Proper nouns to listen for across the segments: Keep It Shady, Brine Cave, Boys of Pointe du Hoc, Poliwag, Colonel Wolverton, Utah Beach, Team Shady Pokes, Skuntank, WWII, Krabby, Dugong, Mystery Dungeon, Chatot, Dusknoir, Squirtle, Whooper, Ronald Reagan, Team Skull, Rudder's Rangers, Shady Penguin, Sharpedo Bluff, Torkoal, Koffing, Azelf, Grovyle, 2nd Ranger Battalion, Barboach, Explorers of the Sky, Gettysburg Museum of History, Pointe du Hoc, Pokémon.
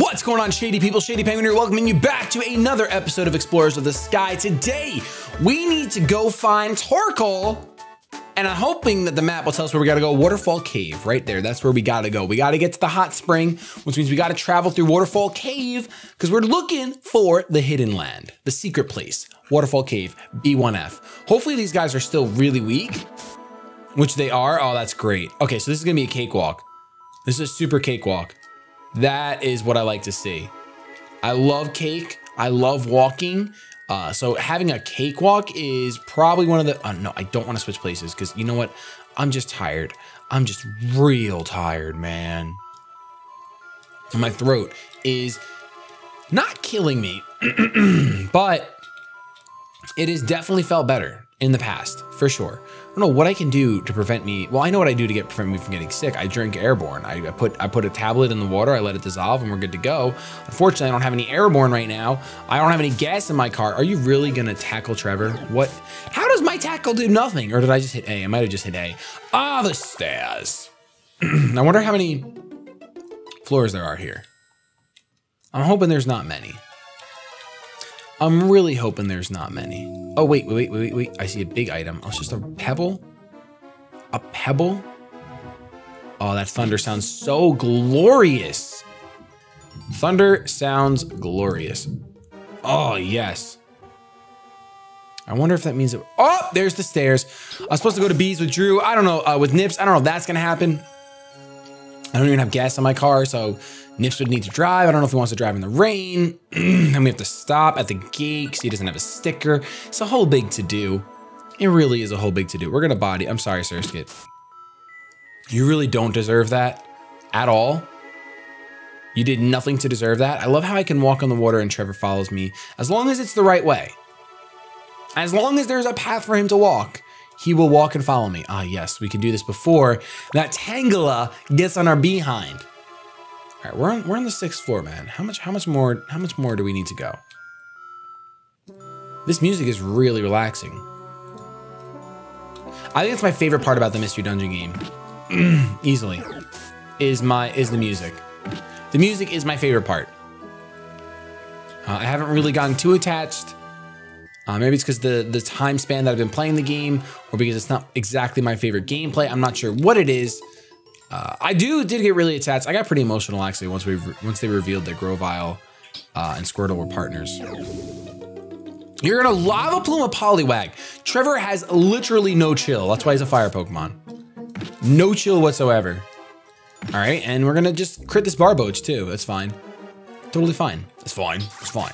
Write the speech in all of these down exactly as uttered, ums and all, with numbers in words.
What's going on, Shady people? Shady Penguin here, welcoming you back to another episode of Explorers of the Sky. Today, we need to go find Torkoal, and I'm hoping that the map will tell us where we gotta go. Waterfall Cave, right there, that's where we gotta go. We gotta get to the hot spring, which means we gotta travel through Waterfall Cave, because we're looking for the hidden land, the secret place, Waterfall Cave, B one F. Hopefully these guys are still really weak, which they are. Oh, that's great. Okay, so this is gonna be a cakewalk. This is a super cakewalk. That is what I like to see. I love cake. I love walking. Uh, so having a cakewalk is probably one of the, oh no, I don't want to switch places because you know what? I'm just tired. I'm just real tired, man. And my throat is not killing me, but it has definitely felt better in the past, for sure. I don't know what I can do to prevent me. Well, I know what I do to get prevent me from getting sick. I drink airborne. I, I put I put a tablet in the water. I let it dissolve, and we're good to go. Unfortunately, I don't have any airborne right now. I don't have any gas in my car. Are you really gonna tackle Trevor? What? How does my tackle do nothing? Or did I just hit A? I might have just hit A. Ah, the stairs. I wonder how many floors there are here. I'm hoping there's not many. I'm really hoping there's not many. Oh, wait, wait, wait, wait, wait. I see a big item. Oh, it's just a pebble? A pebble? Oh, that thunder sounds so glorious. Thunder sounds glorious. Oh, yes. I wonder if that means it. Oh, there's the stairs. I was supposed to go to B's with Drew. I don't know, uh, with Nips. I don't know if that's gonna happen. I don't even have gas in my car, so Nips would need to drive. I don't know if he wants to drive in the rain. And we have to stop at the gate because he doesn't have a sticker. It's a whole big to-do. It really is a whole big to-do. We're gonna body. I'm sorry, Sir Skit. You really don't deserve that at all. You did nothing to deserve that. I love how I can walk on the water and Trevor follows me as long as it's the right way. As long as there's a path for him to walk, he will walk and follow me. Ah, yes, we can do this before that Tangela gets on our behind. All right, we're on, we're on the sixth floor, man. How much, how much more, how much more do we need to go? This music is really relaxing. I think it's my favorite part about the Mystery Dungeon game, easily, is my, is the music. The music is my favorite part. Uh, I haven't really gotten too attached. Uh, maybe it's because the, the time span that I've been playing the game, or because it's not exactly my favorite gameplay. I'm not sure what it is. Uh, I do did get really attached. I got pretty emotional actually once we once they revealed that Grovyle uh, and Squirtle were partners. You're gonna lava plume a Poliwag. Trevor has literally no chill. That's why he's a fire Pokemon. No chill whatsoever. All right, and we're gonna just crit this Barboach too. That's fine. Totally fine. That's fine. It's fine.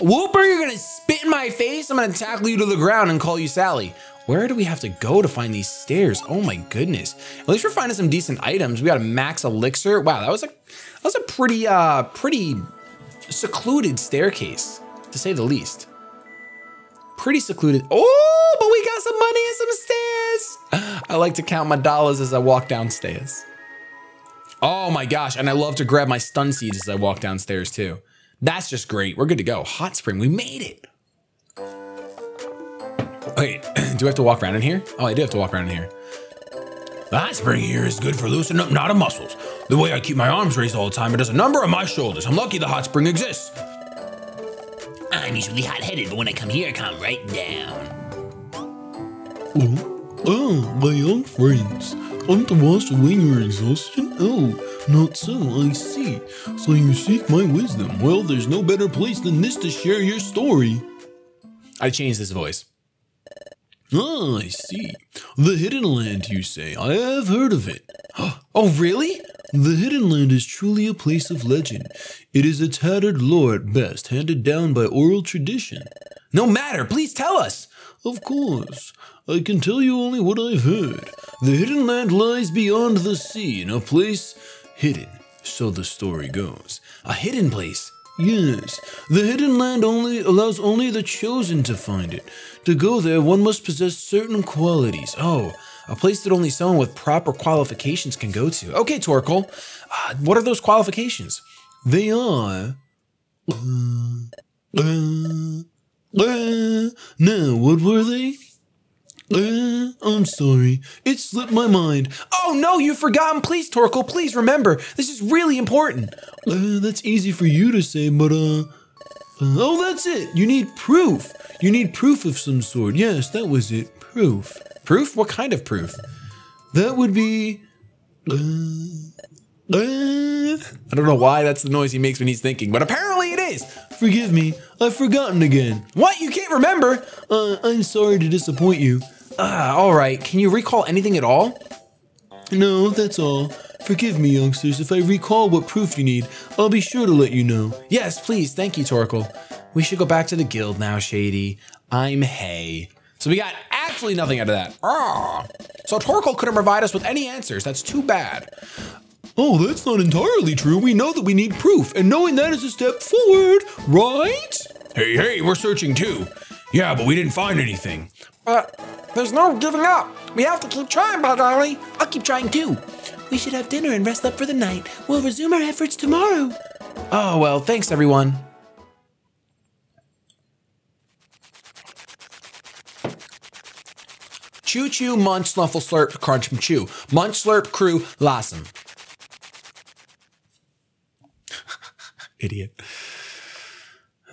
Whooper, you're gonna spit in my face. I'm gonna tackle you to the ground and call you Sally. Where do we have to go to find these stairs? Oh my goodness. At least we're finding some decent items. We got a max elixir. Wow, that was a, that was a pretty, uh, pretty secluded staircase, to say the least. Pretty secluded. Oh, but we got some money and some stairs. I like to count my dollars as I walk downstairs. Oh my gosh, and I love to grab my stun seeds as I walk downstairs too. That's just great. We're good to go. Hot spring, we made it. Wait, do I have to walk around in here? Oh, I do have to walk around in here. The hot spring here is good for loosening up knotted muscles. The way I keep my arms raised all the time, it does a number on my shoulders. I'm lucky the hot spring exists. I'm usually hot-headed, but when I come here, I calm right down. Oh, oh, my young friends. Come to wash away your exhaustion? Oh, not so, I see. So you seek my wisdom. Well, there's no better place than this to share your story. I changed this voice. Ah, I see. The Hidden Land, you say. I have heard of it. Oh, really? The Hidden Land is truly a place of legend. It is a tattered lore at best, handed down by oral tradition. No matter, please tell us! Of course. I can tell you only what I've heard. The Hidden Land lies beyond the sea, in a place hidden, so the story goes. A hidden place? Yes, the Hidden Land only allows only the chosen to find it. To go there, one must possess certain qualities. Oh, a place that only someone with proper qualifications can go to. Okay, Torkoal, uh, what are those qualifications? They are... Uh, uh, uh. Now, what were they? Uh, I'm sorry. It slipped my mind. Oh no, you've forgotten. Please, Torkoal, please remember. This is really important. Uh, that's easy for you to say, but uh... Uh, oh, that's it. You need proof. You need proof of some sort. Yes, that was it. Proof. Proof? What kind of proof? That would be... Uh, uh, I don't know why that's the noise he makes when he's thinking, but apparently it is. Forgive me. I've forgotten again. What? You can't remember? Uh, I'm sorry to disappoint you. Ah, all right. Can you recall anything at all? No, that's all. Forgive me, youngsters, if I recall what proof you need, I'll be sure to let you know. Yes, please, thank you, Torkoal. We should go back to the guild now, Shady. I'm hay. So we got absolutely nothing out of that. Ah. So Torkoal couldn't provide us with any answers, that's too bad. Oh, that's not entirely true, we know that we need proof, and knowing that is a step forward, right? Hey, hey, we're searching too. Yeah, but we didn't find anything. But there's no giving up. We have to keep trying, by golly. I'll keep trying too. We should have dinner and rest up for the night. We'll resume our efforts tomorrow. Oh, well, thanks, everyone. Choo choo, munch, snuffle, slurp, crunch, chew. Munch, slurp, crew, blossom. Idiot.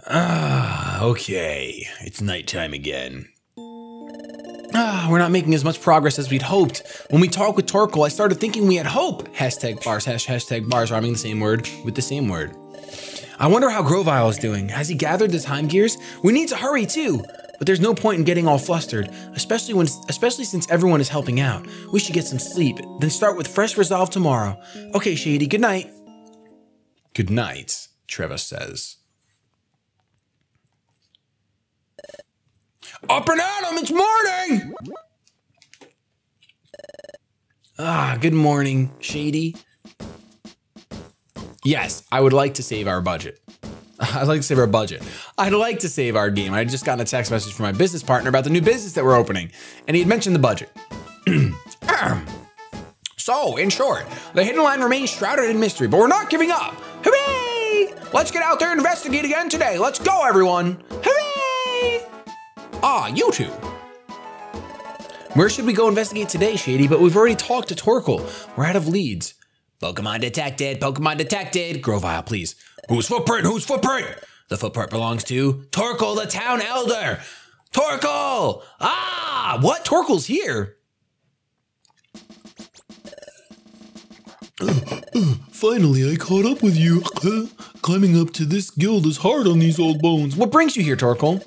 Ah, okay. It's nighttime again. Ah, we're not making as much progress as we'd hoped. When we talked with Torkoal, I started thinking we had hope. Hashtag bars, hash, hashtag bars, rhyming the same word with the same word. I wonder how Grovyle is doing. Has he gathered the time gears? We need to hurry too. But there's no point in getting all flustered, especially when, especially since everyone is helping out. We should get some sleep, then start with fresh resolve tomorrow. Okay, Shady, good night. Good night, Trevor says. Up and at 'em, it's morning! Ah, good morning, Shady. Yes, I would like to save our budget. I'd like to save our budget. I'd like to save our game. I had just gotten a text message from my business partner about the new business that we're opening, and he had mentioned the budget. So, in short, the hidden line remains shrouded in mystery, but we're not giving up. Hooray! Let's get out there and investigate again today. Let's go, everyone. Hooray! Ah, you two. Where should we go investigate today, Shady? But we've already talked to Torkoal. We're out of leads. Pokemon detected, Pokemon detected. Grovyle, please. Whose footprint, whose footprint? The footprint belongs to Torkoal, the town elder. Torkoal! Ah, what? Torkoal's here. Uh, uh, finally, I caught up with you. Uh, climbing up to this guild is hard on these old bones. What brings you here, Torkoal?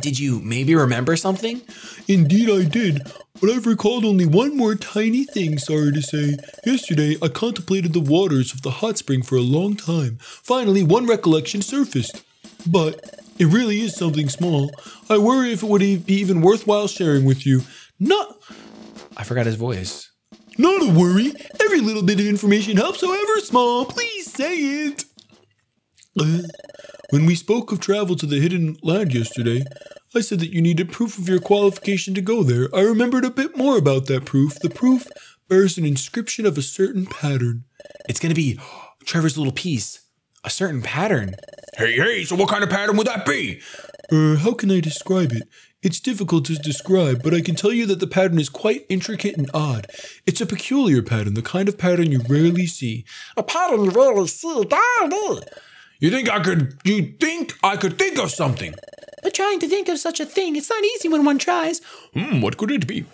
Did you maybe remember something? Indeed I did, but I've recalled only one more tiny thing, sorry to say. Yesterday, I contemplated the waters of the hot spring for a long time. Finally, one recollection surfaced. But it really is something small. I worry if it would be even worthwhile sharing with you. Not... I forgot his voice. Not a worry. Every little bit of information helps, however small. Please say it. Uh, when we spoke of travel to the hidden land yesterday, I said that you needed proof of your qualification to go there. I remembered a bit more about that proof. The proof bears an inscription of a certain pattern. It's going to be Trevor's little piece. A certain pattern. Hey, hey, so what kind of pattern would that be? Uh, how can I describe it? It's difficult to describe, but I can tell you that the pattern is quite intricate and odd. It's a peculiar pattern, the kind of pattern you rarely see. A pattern you rarely see? Darling. You think I could, you think I could think of something? But trying to think of such a thing, it's not easy when one tries. Hmm, what could it be?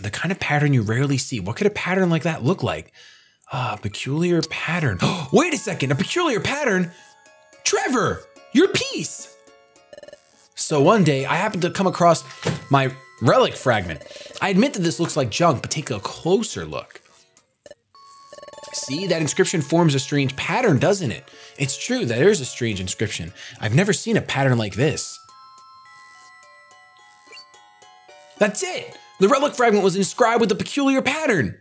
The kind of pattern you rarely see. What could a pattern like that look like? Ah, peculiar pattern. Wait a second, a peculiar pattern? Trevor, your piece. So one day I happened to come across my relic fragment. I admit that this looks like junk, but take a closer look. See, that inscription forms a strange pattern, doesn't it? It's true, that there's a strange inscription. I've never seen a pattern like this. That's it! The relic fragment was inscribed with a peculiar pattern.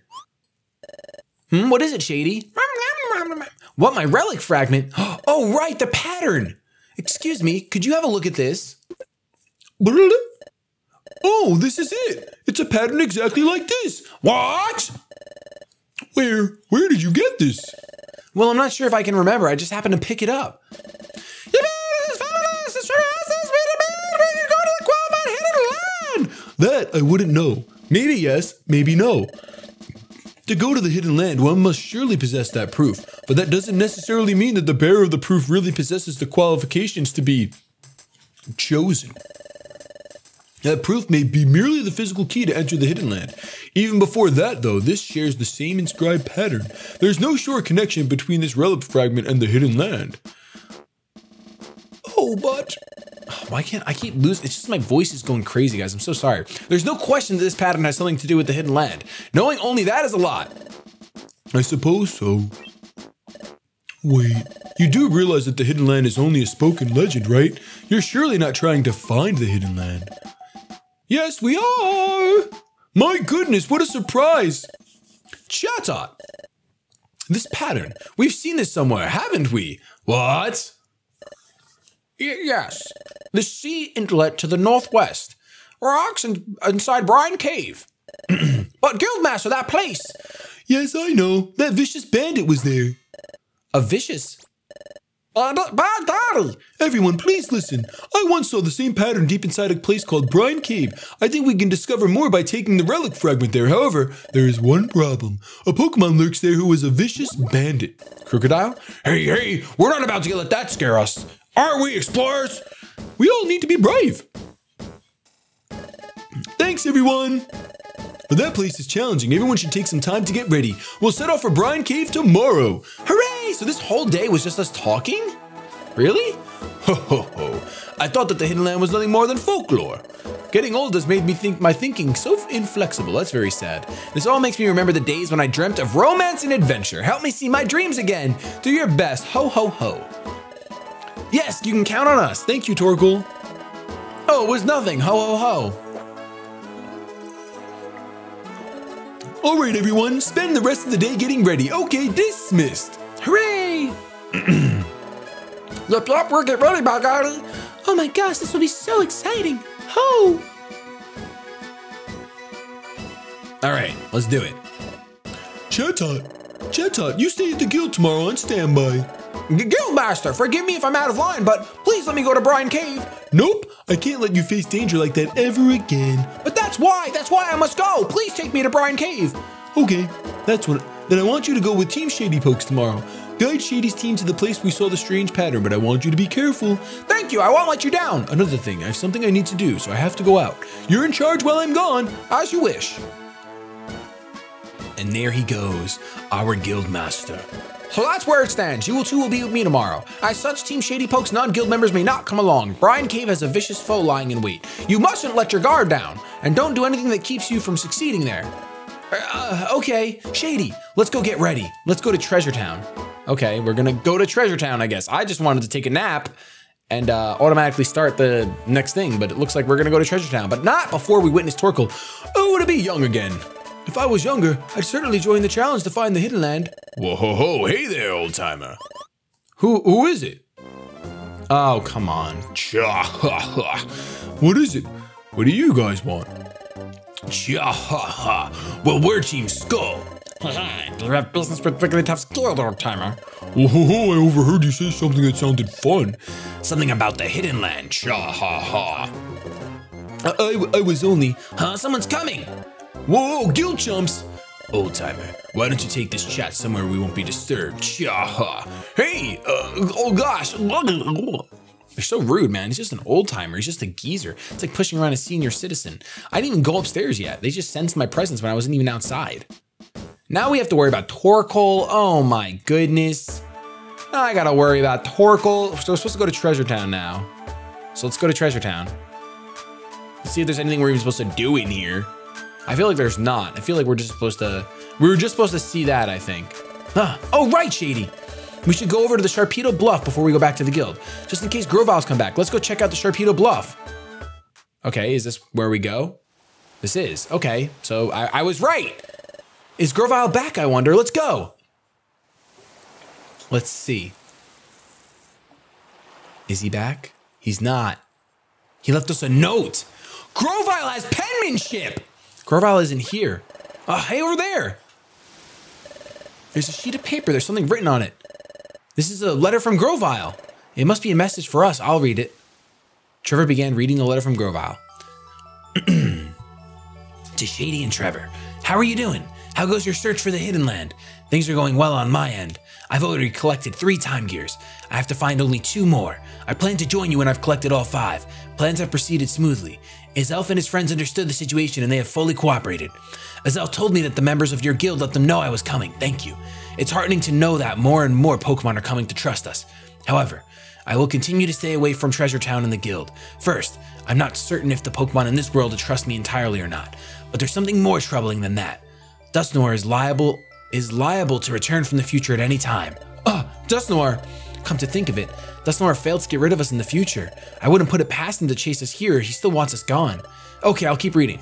Hmm, what is it, Shady? What, my relic fragment? Oh, right, the pattern! Excuse me, could you have a look at this? Oh, this is it! It's a pattern exactly like this! What? Where, where did you get this? Well, I'm not sure if I can remember. I just happened to pick it up. That I wouldn't know. Maybe yes, maybe no. To go to the hidden land, one must surely possess that proof, but that doesn't necessarily mean that the bearer of the proof really possesses the qualifications to be chosen. That proof may be merely the physical key to enter the hidden land. Even before that, though, this shares the same inscribed pattern. There's no sure connection between this relic fragment and the hidden land. Oh, but... Why can't I keep losing? It's just my voice is going crazy, guys. I'm so sorry. There's no question that this pattern has something to do with the hidden land. Knowing only that is a lot. I suppose so. Wait, you do realize that the hidden land is only a spoken legend, right? You're surely not trying to find the hidden land. Yes, we are. My goodness, what a surprise. Chatot. This pattern, we've seen this somewhere, haven't we? What? Yes, the sea inlet to the northwest. Rocks in, inside Brine Cave. But Guildmaster, that place. Yes, I know. That vicious bandit was there. A vicious? Everyone, please listen. I once saw the same pattern deep inside a place called Brine Cave. I think we can discover more by taking the relic fragment there. However, there is one problem. A Pokemon lurks there who is a vicious bandit. Crocodile? Hey, hey, we're not about to let that scare us. Aren't we, explorers? We all need to be brave. Thanks, everyone. But that place is challenging. Everyone should take some time to get ready. We'll set off for Brine Cave tomorrow. Hooray! So this whole day was just us talking? Really? Ho, ho, ho. I thought that the hidden land was nothing more than folklore. Getting old has made me think my thinking so inflexible. That's very sad. This all makes me remember the days when I dreamt of romance and adventure. Help me see my dreams again. Do your best. Ho, ho, ho. Yes, you can count on us. Thank you, Torkoal. Oh, it was nothing. Ho, ho, ho. All right, everyone. Spend the rest of the day getting ready. Okay, dismissed. Hooray! Yup, yup, we'll get ready, my guy. Oh my gosh, this will be so exciting. Ho! All right, let's do it. Chatot, Chatot, you stay at the guild tomorrow on standby. Guildmaster, forgive me if I'm out of line, but please let me go to Brine Cave. Nope, I can't let you face danger like that ever again. But that's why, that's why I must go. Please take me to Brine Cave. Okay, that's what, then I want you to go with Team Shady Pokes tomorrow. Guide Shady's team to the place we saw the strange pattern, but I want you to be careful. Thank you, I won't let you down. Another thing, I have something I need to do, so I have to go out. You're in charge while I'm gone, as you wish. And there he goes, our guildmaster. So that's where it stands. You two will be with me tomorrow. As such, Team Shady Pokes non-guild members may not come along. Brine Cave has a vicious foe lying in wait. You mustn't let your guard down, and don't do anything that keeps you from succeeding there. Uh, okay, Shady, let's go get ready. Let's go to Treasure Town. Okay, we're gonna go to Treasure Town, I guess. I just wanted to take a nap and uh, automatically start the next thing, but it looks like we're gonna go to Treasure Town, but not before we witness Torkoal. Oh, to be young again. If I was younger, I'd certainly join the challenge to find the hidden land. Whoa, ho, ho, hey there, old timer. Who, who is it? Oh, come on. Cha, ha, ha. What is it? What do you guys want? Cha, ha, ha. Well, we're Team Skull. Do you have business with Wigglytuff's guild, old timer? Whoa, ho, ho, I overheard you say something that sounded fun. Something about the hidden land. Cha, ha, ha. I, I, I was only, huh? Someone's coming. Whoa, guild chumps! Old timer, why don't you take this chat somewhere we won't be disturbed? Cha-ha. Hey, uh, oh gosh. They're so rude, man. He's just an old timer. He's just a geezer. It's like pushing around a senior citizen. I didn't even go upstairs yet. They just sensed my presence when I wasn't even outside. Now we have to worry about Torkoal. Oh my goodness. Now I gotta worry about Torkoal. So we're supposed to go to Treasure Town now. So let's go to Treasure Town. Let's see if there's anything we're even supposed to do in here. I feel like there's not. I feel like we're just supposed to, we were just supposed to see that, I think. Huh. Oh, right, Shady. We should go over to the Sharpedo Bluff before we go back to the guild, just in case Grovyle's come back. Let's go check out the Sharpedo Bluff. Okay, is this where we go? This is, okay, so I, I was right. Is Grovyle back, I wonder? Let's go. Let's see. Is he back? He's not. He left us a note. Grovyle has penmanship. Grovyle isn't here. Uh, hey, over there. There's a sheet of paper. There's something written on it. This is a letter from Grovyle. It must be a message for us. I'll read it. Trevor began reading the letter from Grovyle. to Shady and Trevor. How are you doing? How goes your search for the Hidden Land? Things are going well on my end. I've already collected three time gears. I have to find only two more. I plan to join you when I've collected all five. Plans have proceeded smoothly. Azelf and his friends understood the situation and they have fully cooperated. Azelf told me that the members of your guild let them know I was coming. Thank you. It's heartening to know that more and more Pokemon are coming to trust us. However, I will continue to stay away from Treasure Town and the guild. First, I'm not certain if the Pokemon in this world will trust me entirely or not, but there's something more troubling than that. Dusknoir is liable is liable to return from the future at any time. Oh, Dusknoir! Come to think of it, Dusknoir failed to get rid of us in the future. I wouldn't put it past him to chase us here. He still wants us gone. Okay, I'll keep reading.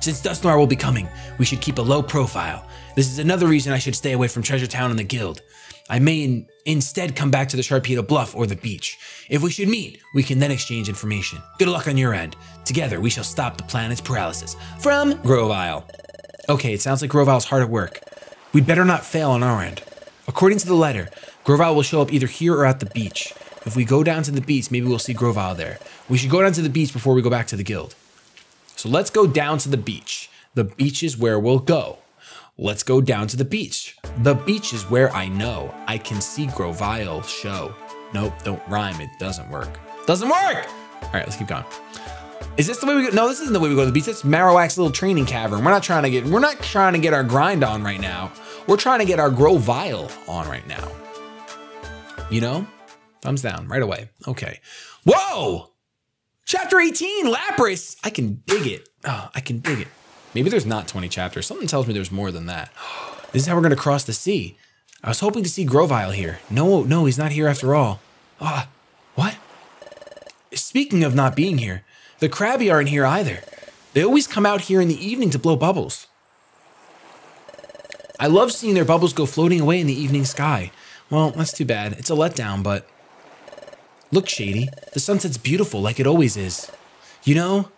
Since Dusknoir will be coming, we should keep a low profile. This is another reason I should stay away from Treasure Town and the guild. I may in instead come back to the Sharpedo Bluff or the beach. If we should meet, we can then exchange information. Good luck on your end. Together, we shall stop the planet's paralysis. From Grovyle. Okay, it sounds like Grovyle's hard at work. We'd better not fail on our end. According to the letter, Grovyle will show up either here or at the beach. If we go down to the beach, maybe we'll see Grovyle there. We should go down to the beach before we go back to the guild. So let's go down to the beach. The beach is where we'll go. Let's go down to the beach. The beach is where I know I can see Grovyle show. Nope, don't rhyme, it doesn't work. Doesn't work! All right, let's keep going. Is this the way we go? No, this isn't the way we go to the beach. That's Marowak's little training cavern. We're not trying to get, we're not trying to get our grind on right now. We're trying to get our Grovyle on right now. You know, thumbs down right away. Okay. Whoa! Chapter eighteen, Lapras. I can dig it, oh, I can dig it. Maybe there's not twenty chapters. Something tells me there's more than that. This is how we're gonna cross the sea. I was hoping to see Grovyle here. No, no, he's not here after all. Ah, what? Speaking of not being here, the Krabby aren't here either. They always come out here in the evening to blow bubbles. I love seeing their bubbles go floating away in the evening sky. Well, that's too bad. It's a letdown, but... Look, Shady, the sunset's beautiful like it always is. You know?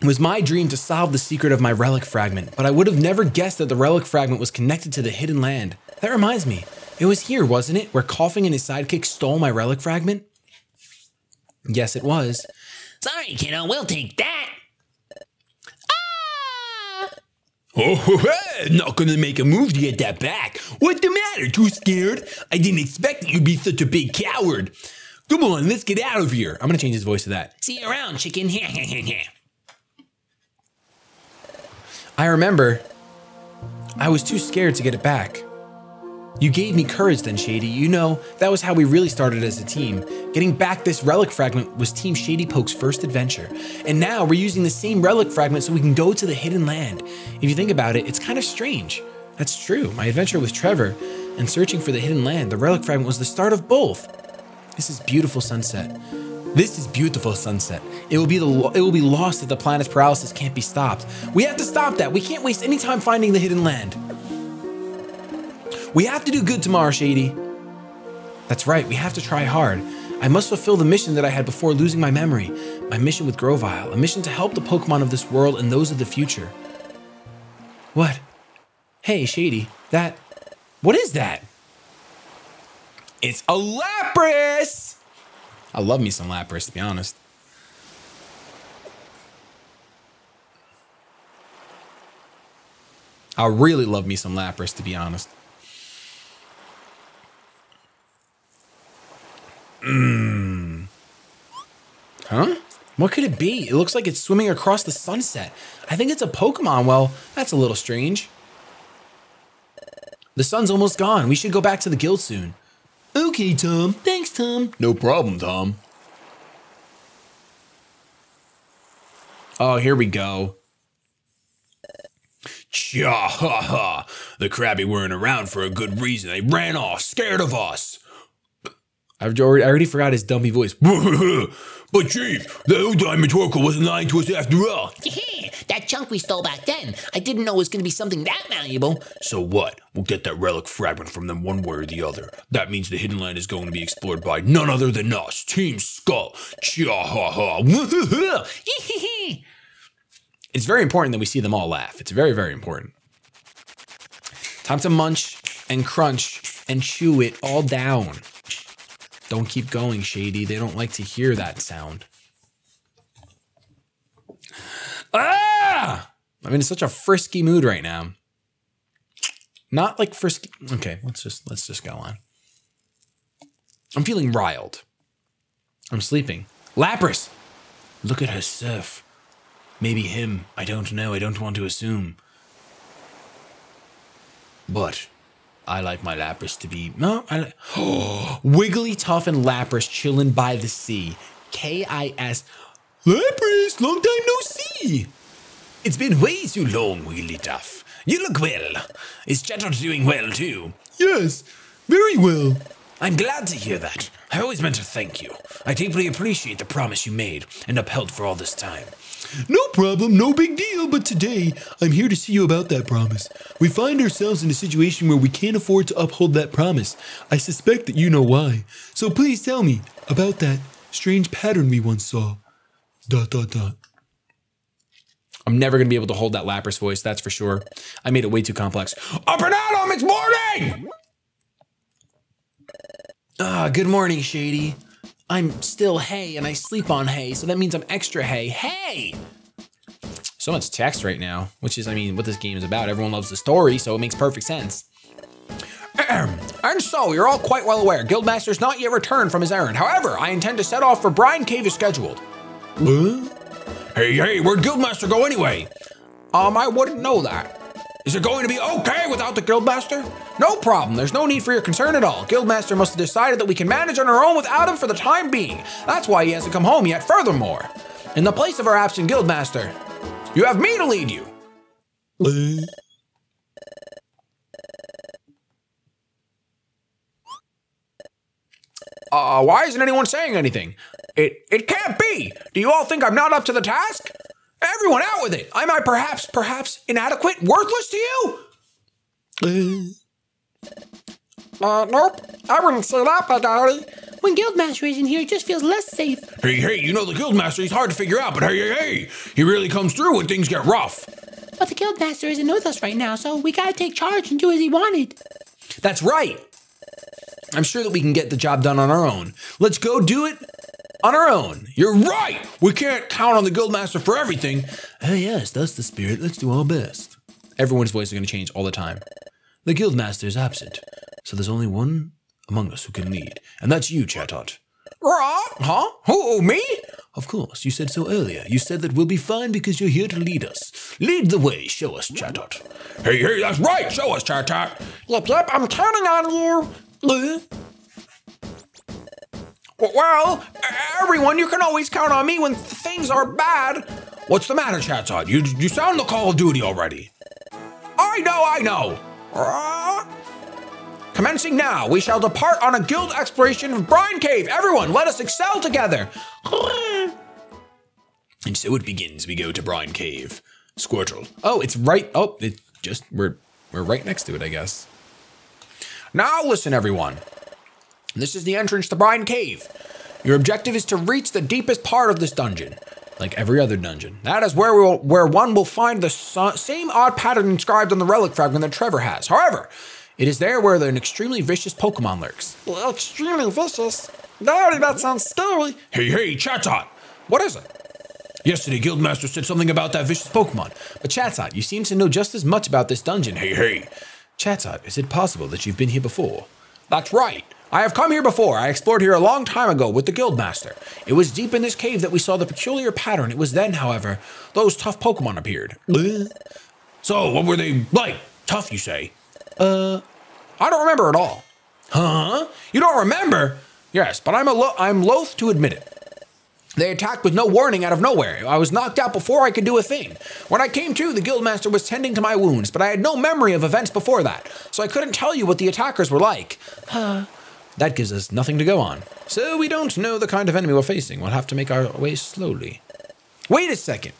It was my dream to solve the secret of my relic fragment, but I would have never guessed that the relic fragment was connected to the Hidden Land. That reminds me, it was here, wasn't it, where Koffing and his sidekick stole my relic fragment? Yes, it was. Sorry, kiddo, we'll take that. Ah! Oh, not gonna make a move to get that back. What's the matter, too scared? I didn't expect that you'd be such a big coward. Come on, let's get out of here. I'm gonna change his voice to that. See you around, chicken. I remember, I was too scared to get it back. You gave me courage then, Shady. You know, that was how we really started as a team. Getting back this relic fragment was Team Shady Pokes' first adventure. And now we're using the same relic fragment so we can go to the Hidden Land. If you think about it, it's kind of strange. That's true, my adventure with Trevor and searching for the Hidden Land, the relic fragment was the start of both. This is beautiful sunset. This is beautiful sunset. It will be the it will be lost if the planet's paralysis can't be stopped. We have to stop that. We can't waste any time finding the Hidden Land. We have to do good tomorrow, Shady. That's right, we have to try hard. I must fulfill the mission that I had before losing my memory. My mission with Grovyle, a mission to help the Pokemon of this world and those of the future. What? Hey, Shady, that, what is that? It's a Lapras! I love me some Lapras, to be honest. I really love me some Lapras, to be honest. Mmm. Huh? What could it be? It looks like it's swimming across the sunset. I think it's a Pokemon. Well, that's a little strange. The sun's almost gone. We should go back to the guild soon. Okay, Tom. Thanks, Tom. No problem, Tom. Oh, here we go. Cha ha ha. The Krabby weren't around for a good reason. They ran off, scared of us. I've already, I already forgot his dumpy voice. But Chief, that old Diamond Torkoal wasn't lying to us after all. That chunk we stole back then, I didn't know it was going to be something that valuable. So what? We'll get that relic fragment from them one way or the other. That means the Hidden Land is going to be explored by none other than us, Team Skull. Cha-ha-ha. It's very important that we see them all laugh. It's very, very important. Time to munch and crunch and chew it all down. Don't keep going, Shady. They don't like to hear that sound. Ah! I'm in such a frisky mood right now. Not like frisky. Okay, let's just let's just go on. I'm feeling riled. I'm sleeping. Lapras! Look at her surf. Maybe him. I don't know. I don't want to assume. But I like my Lapras to be... No, I like... Oh, Wigglytuff and Lapras chilling by the sea. K I S. Lapras, long time no see. It's been way too long, Wigglytuff. You look well. Is Chatot doing well too? Yes, very well. I'm glad to hear that. I always meant to thank you. I deeply appreciate the promise you made and upheld for all this time. No problem, no big deal, but today I'm here to see you about that promise. We find ourselves in a situation where we can't afford to uphold that promise. I suspect that you know why. So please tell me about that strange pattern we once saw. Dot, dot, dot. I'm never going to be able to hold that Lapras voice, that's for sure. I made it way too complex. Up and at 'em, it's morning! Ah, oh, good morning, Shady. I'm still hay and I sleep on hay, so that means I'm extra hay. Hey! So much text right now, which is, I mean, what this game is about. Everyone loves the story, so it makes perfect sense. And so, you're all quite well aware, Guildmaster's not yet returned from his errand. However, I intend to set off for Brine Cave as scheduled. Huh? Hey, hey, where'd Guildmaster go anyway? Um, I wouldn't know that. Is it going to be okay without the Guildmaster? No problem, there's no need for your concern at all. Guildmaster must have decided that we can manage on our own without him for the time being. That's why he hasn't come home yet. Furthermore, in the place of our absent Guildmaster, you have me to lead you. Uh. Uh, why isn't anyone saying anything? It, it can't be. Do you all think I'm not up to the task? Everyone out with it. Am I perhaps, perhaps inadequate, worthless to you? Uh, uh nope. I wouldn't say that, but uh, when Guildmaster isn't here, it just feels less safe. Hey, hey, you know the Guildmaster, he's hard to figure out, but hey, hey, hey, he really comes through when things get rough. But the Guildmaster isn't with us right now, so we gotta take charge and do as he wanted. That's right. I'm sure that we can get the job done on our own. Let's go do it. On our own. You're right! We can't count on the Guildmaster for everything. Oh yes, that's the spirit. Let's do our best. Everyone's voice is going to change all the time. The Guildmaster is absent, so there's only one among us who can lead, and that's you, Chatot. Right? Huh? Who, me? Of course, you said so earlier. You said that we'll be fine because you're here to lead us. Lead the way, show us, Chatot. Hey, hey, that's right, show us, Chatot. Yep, yep, I'm counting on you. Well, everyone, you can always count on me when things are bad. What's the matter, Chatot? You you sound the Call of Duty already. I know, I know. Uh, commencing now, we shall depart on a guild exploration of Brine Cave. Everyone, let us excel together. And so it begins. We go to Brine Cave. Squirtle. Oh, it's right. Oh, it just we're we're right next to it, I guess. Now listen, everyone. This is the entrance to Brine Cave. Your objective is to reach the deepest part of this dungeon, like every other dungeon. That is where we will, where one will find the so same odd pattern inscribed on the relic fragment that Trevor has. However, it is there where an extremely vicious Pokemon lurks. Well, extremely vicious? No, that sounds scary. Hey, hey, Chatot, what is it? Yesterday, Guildmaster said something about that vicious Pokemon. But Chatot, you seem to know just as much about this dungeon. Hey, hey. Chatot, is it possible that you've been here before? That's right. I have come here before. I explored here a long time ago with the Guildmaster. It was deep in this cave that we saw the peculiar pattern. It was then, however, those tough Pokemon appeared. So, what were they like? Tough, you say? Uh, I don't remember at all. Huh? You don't remember? Yes, but I'm, a lo I'm loath to admit it. They attacked with no warning out of nowhere. I was knocked out before I could do a thing. When I came to, the Guildmaster was tending to my wounds, but I had no memory of events before that, so I couldn't tell you what the attackers were like. Huh. That gives us nothing to go on. So we don't know the kind of enemy we're facing. We'll have to make our way slowly. Wait a second.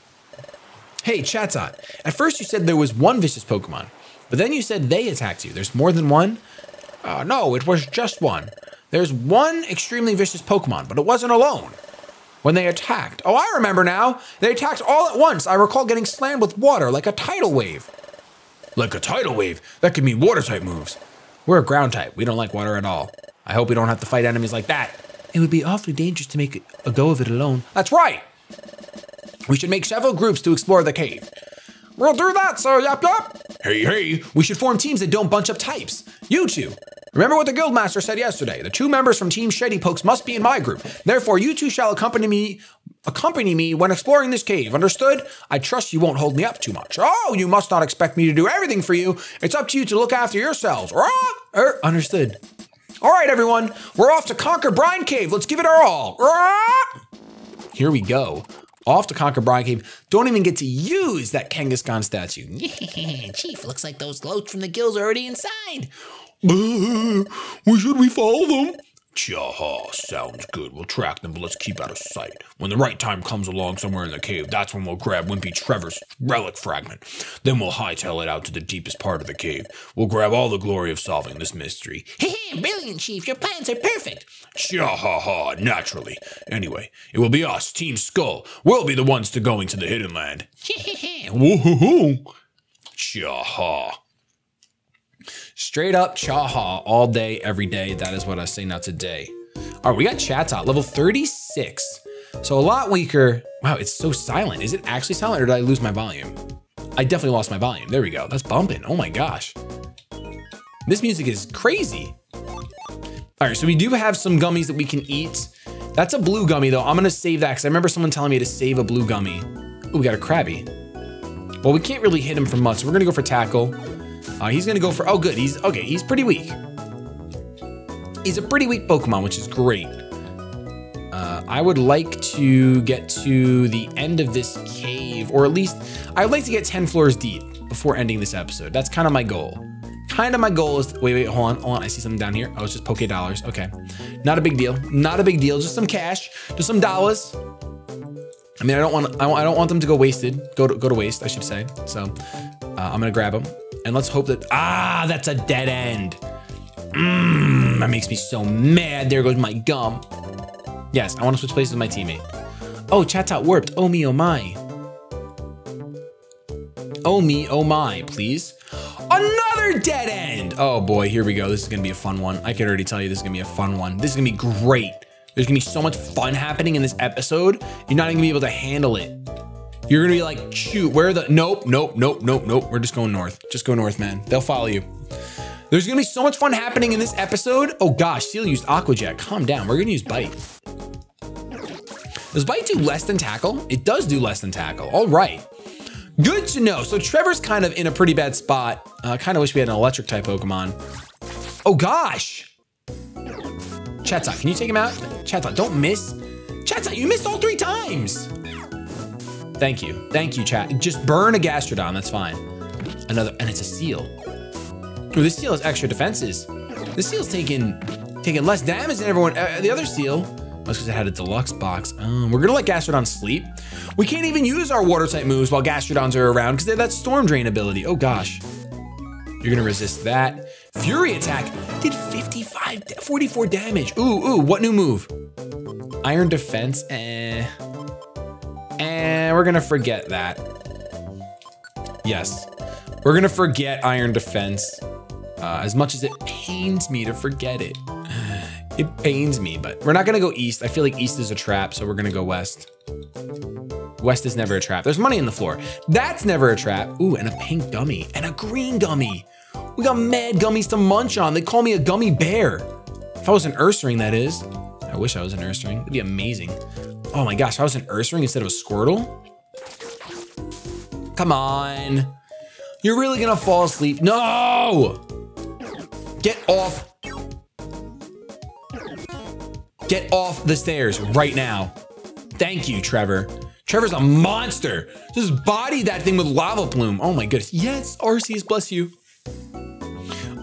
Hey, Chatot. At first you said there was one vicious Pokemon, but then you said they attacked you. There's more than one? Uh, no, it was just one. There's one extremely vicious Pokemon, but it wasn't alone. When they attacked, oh, I remember now. They attacked all at once. I recall getting slammed with water like a tidal wave. Like a tidal wave? That could mean water type moves. We're a ground type. We don't like water at all. I hope we don't have to fight enemies like that. It would be awfully dangerous to make a go of it alone. That's right. We should make several groups to explore the cave. We'll do that, sir, yup yup. Hey, hey, we should form teams that don't bunch up types. You two. Remember what the guildmaster said yesterday. The two members from Team Shady Pokes must be in my group. Therefore, you two shall accompany me accompany me when exploring this cave. Understood? I trust you won't hold me up too much. Oh, you must not expect me to do everything for you. It's up to you to look after yourselves. Ah, er, understood. All right, everyone. We're off to conquer Brine Cave. Let's give it our all. Ah! Here we go. Off to conquer Brine Cave. Don't even get to use that Kangaskhan statue. Yeah, Chief, looks like those loads from the guilds are already inside. Uh, should we follow them? Chaha, sounds good. We'll track them, but let's keep out of sight. When the right time comes along somewhere in the cave, that's when we'll grab Wimpy Trevor's relic fragment. Then we'll hightail it out to the deepest part of the cave. We'll grab all the glory of solving this mystery. Hehe, brilliant, Chief. Your plans are perfect. Chaha, naturally. Anyway, it will be us, Team Skull. We'll be the ones to go into the hidden land. Hehehe. Woohoo! Chaha. Straight up chaha all day, every day. That is what I say now today. All right, we got Chatot, level thirty-six. So a lot weaker. Wow, it's so silent. Is it actually silent or did I lose my volume? I definitely lost my volume. There we go. That's bumping. Oh my gosh. This music is crazy. All right, so we do have some gummies that we can eat. That's a blue gummy though. I'm gonna save that because I remember someone telling me to save a blue gummy. Oh, we got a Krabby. Well, we can't really hit him from much, so we're gonna go for tackle. Uh, he's gonna go for, oh good, he's, okay, he's pretty weak. He's a pretty weak Pokemon, which is great. Uh, I would like to get to the end of this cave, or at least, I would like to get ten floors deep before ending this episode. That's kind of my goal. Kind of my goal is, wait, wait, hold on, hold on, I see something down here. Oh, it's just Poké Dollars, okay. Not a big deal, not a big deal, just some cash, just some dollars. I mean, I don't want, I don't want them to go wasted, go to, go to waste, I should say. So, uh, I'm gonna grab them. And let's hope that, ah, that's a dead end. Mmm, that makes me so mad. There goes my gum. Yes, I want to switch places with my teammate. Oh, Chatot warped. Oh me, oh my. Oh me, oh my, please. Another dead end. Oh boy, here we go. This is gonna be a fun one. I can already tell you this is gonna be a fun one. This is gonna be great. There's gonna be so much fun happening in this episode. You're not even gonna be able to handle it. You're gonna be like, shoot, where are the, nope, nope, nope, nope, nope. We're just going north. Just go north, man. They'll follow you. There's gonna be so much fun happening in this episode. Oh gosh, Seal used Aqua Jet. Calm down, we're gonna use Bite. Does Bite do less than Tackle? It does do less than Tackle, all right. Good to know. So Trevor's kind of in a pretty bad spot. I uh, kind of wish we had an electric type Pokemon. Oh gosh. Chatot, can you take him out? Chatot, don't miss. Chatot, you missed all three times. Thank you, thank you, chat. Just burn a Gastrodon, that's fine. Another, and it's a seal. Ooh, this seal has extra defenses. This seal's taking, taking less damage than everyone. Uh, the other seal, that's because it had a deluxe box. Um, we're gonna let Gastrodon sleep. We can't even use our water type moves while Gastrodons are around because they have that storm drain ability. Oh gosh, you're gonna resist that. Fury attack did fifty-five, forty-four damage. Ooh, ooh, what new move? Iron defense, eh. And we're gonna forget that. Yes, we're gonna forget Iron Defense. Uh, as much as it pains me to forget it. It pains me, but we're not gonna go east. I feel like east is a trap, so we're gonna go west. West is never a trap. There's money in the floor. That's never a trap. Ooh, and a pink gummy and a green gummy. We got mad gummies to munch on. They call me a gummy bear. If I was an Ursaring, that is. I wish I was an Ursaring, it'd be amazing. Oh my gosh, I was an Ursaring instead of a Squirtle? Come on. You're really gonna fall asleep. No! Get off. Get off the stairs right now. Thank you, Trevor. Trevor's a monster. Just body that thing with lava plume. Oh my goodness. Yes, Arceus, bless you.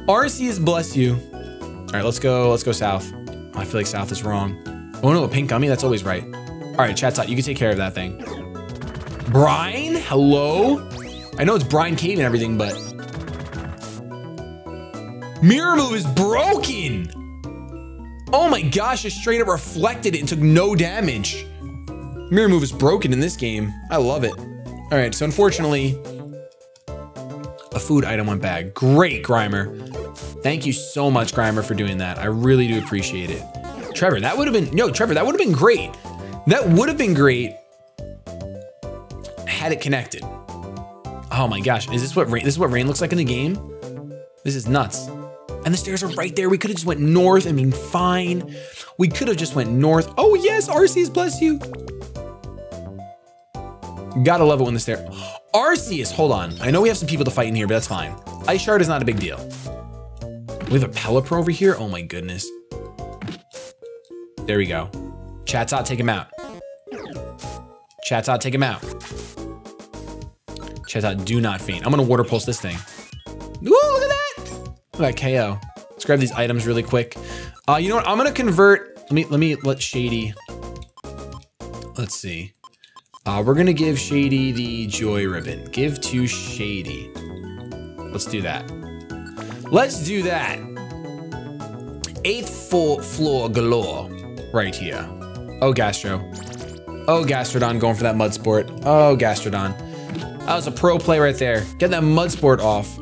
Arceus, bless you. All right, let's go, let's go south. Oh, I feel like south is wrong. Oh no, a pink gummy, that's always right. All right, Chatot, you can take care of that thing. Brine, hello? I know it's Brine Cave and everything, but. Mirror move is broken. Oh my gosh, it straight up reflected it and took no damage. Mirror move is broken in this game. I love it. All right, so unfortunately, a food item went bad. Great, Grimer. Thank you so much, Grimer, for doing that. I really do appreciate it. Trevor, that would have been, no, Trevor, that would have been great. That would have been great had it connected. Oh my gosh, is this what rain, this is what rain looks like in the game? This is nuts. And the stairs are right there. We could have just went north and been fine. We could have just went north. Oh yes, Arceus, bless you. Gotta love it when the stair. Arceus, hold on. I know we have some people to fight in here, but that's fine. Ice Shard is not a big deal. We have a Pelipper over here. Oh my goodness. There we go. Chatot, take him out. Chatot, take him out. Chatot, do not faint. I'm gonna Water Pulse this thing. Ooh, look at that! Look at that K O. Let's grab these items really quick. Uh, you know what? I'm gonna convert. Let me let me let Shady. Let's see. Uh, we're gonna give Shady the Joy Ribbon. Give to Shady. Let's do that. Let's do that. Eighth floor galore, right here. Oh Gastro. Oh Gastrodon going for that mud sport. Oh Gastrodon. That was a pro play right there. Get that mud sport off.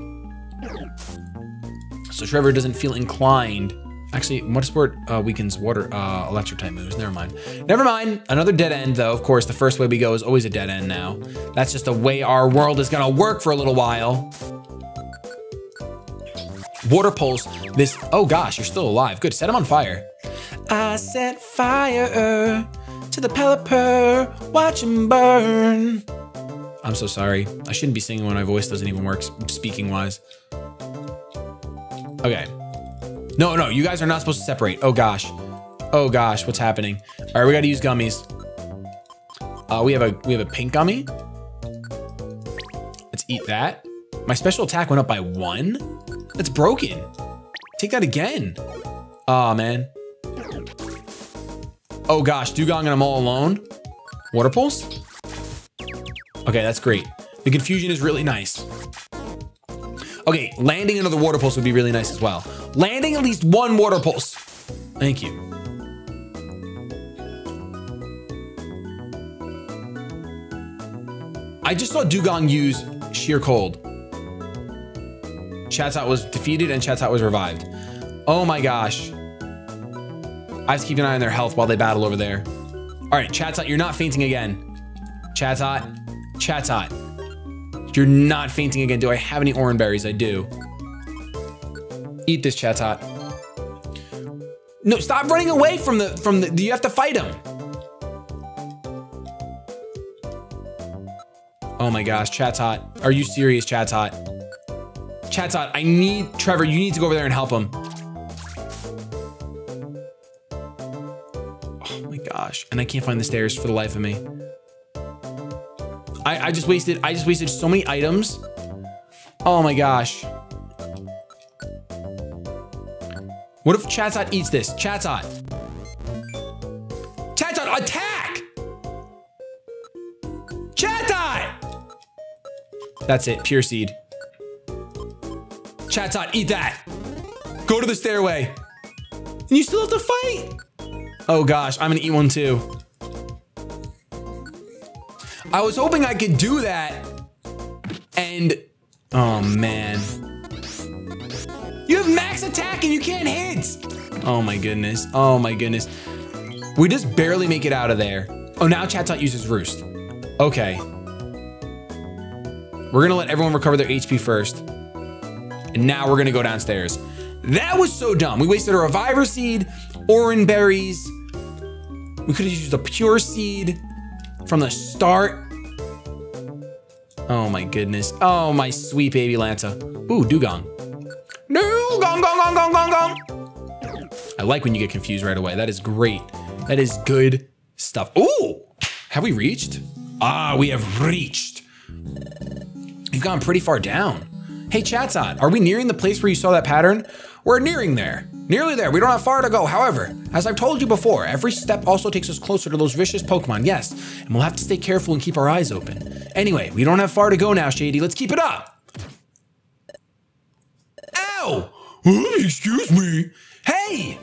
So Trevor doesn't feel inclined. Actually, mud sport uh, weakens water uh, electric type moves. Never mind. Never mind. Another dead end though. Of course, the first way we go is always a dead end now. That's just the way our world is gonna work for a little while. Water Pulse, this, oh gosh, you're still alive. Good, set him on fire. I set fire to the Pelipper, watch him burn. I'm so sorry. I shouldn't be singing when my voice doesn't even work, speaking wise. Okay. No, no, you guys are not supposed to separate. Oh gosh. Oh gosh, what's happening? All right, we gotta use gummies. Uh, we have a, we have a pink gummy. Let's eat that. My special attack went up by one. That's broken. Take that again. Aw, oh, man. Oh gosh, Dugong and I'm all alone. Water Pulse? Okay, that's great. The confusion is really nice. Okay, landing another Water Pulse would be really nice as well. Landing at least one Water Pulse. Thank you. I just saw Dugong use Sheer Cold. Chatot was defeated and Chatot was revived. Oh my gosh. I have to keep an eye on their health while they battle over there. All right, Chatot, you're not fainting again. Chatot, Chatot. You're not fainting again. Do I have any orange berries? I do. Eat this, Chatot. No, stop running away from the, from the, you have to fight him. Oh my gosh, Chatot. Are you serious, Chatot? Chatot, I need, Trevor, you need to go over there and help him. Oh my gosh, and I can't find the stairs for the life of me. I, I just wasted, I just wasted so many items. Oh my gosh. What if Chatot eats this? Chatot. Chatot, attack! Chatot! That's it, pure seed. Chatot, eat that. Go to the stairway. And you still have to fight? Oh gosh, I'm gonna eat one too. I was hoping I could do that. And, oh man. You have max attack and you can't hit. Oh my goodness, oh my goodness. We just barely make it out of there. Oh, now Chatot uses Roost. Okay. We're gonna let everyone recover their H P first. And now we're gonna go downstairs. That was so dumb. We wasted a Reviver Seed, Oran Berries. We could've used a Pure Seed from the start. Oh my goodness. Oh, my sweet baby Lanta. Ooh, Dugong. No, gong, gong, gong, gong, gong, gong. I like when you get confused right away. That is great. That is good stuff. Ooh, have we reached? Ah, we have reached. You've gone pretty far down. Hey Chatot, are we nearing the place where you saw that pattern? We're nearing there, nearly there. We don't have far to go. However, as I've told you before, every step also takes us closer to those vicious Pokemon, yes. And we'll have to stay careful and keep our eyes open. Anyway, we don't have far to go now, Shady. Let's keep it up. Ow! Oh, excuse me. Hey!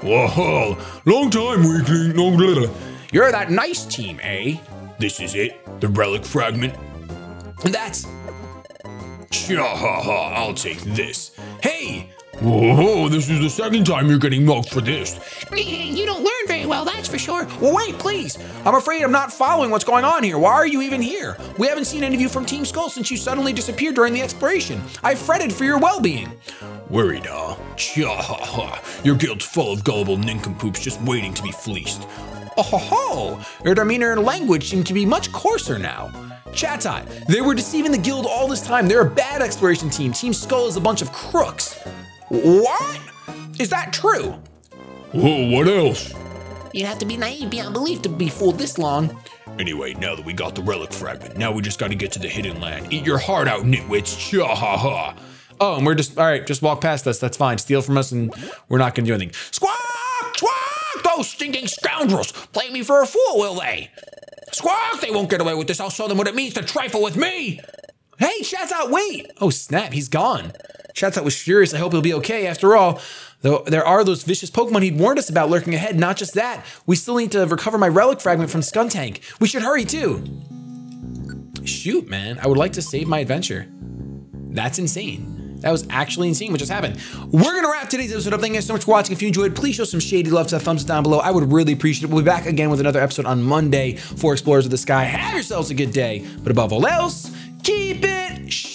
Whoa, long time, Weakling, no little. You're that nice team, eh? This is it, the relic fragment. And that's, I'll take this. Hey, Whoa, this is the second time you're getting mocked for this. You don't learn very well, that's for sure. Well, wait, please. I'm afraid I'm not following what's going on here. Why are you even here? We haven't seen any of you from Team Skull since you suddenly disappeared during the exploration. I fretted for your well-being. Worried, huh? Cha-ha-ha. Your guild's full of gullible nincompoops just waiting to be fleeced. Oh ho ho! Your demeanor and language seem to be much coarser now. Chatot, they were deceiving the guild all this time. They're a bad exploration team. Team Skull is a bunch of crooks. What? Is that true? Whoa, what else? You'd have to be naive beyond belief to be fooled this long. Anyway, now that we got the relic fragment, now we just gotta get to the hidden land. Eat your heart out, nitwits. Cha-ha-ha. Oh, and we're just, all right, just walk past us. That's fine. Steal from us and we're not gonna do anything. Squawk! Squawk! Those stinking scoundrels! Play me for a fool, will they? Squawk! They won't get away with this. I'll show them what it means to trifle with me! Hey, Chatot, wait! Oh, snap, he's gone. Chatot was furious. I hope he'll be okay. After all, though, there are those vicious Pokemon he'd warned us about lurking ahead. Not just that, we still need to recover my relic fragment from Skuntank. We should hurry too. Shoot, man, I would like to save my adventure. That's insane. That was actually insane what just happened. We're gonna wrap today's episode up. Thank you guys so much for watching. If you enjoyed, please show some shady love to that thumbs down below. I would really appreciate it. We'll be back again with another episode on Monday for Explorers of the Sky. Have yourselves a good day, but above all else, keep it shady.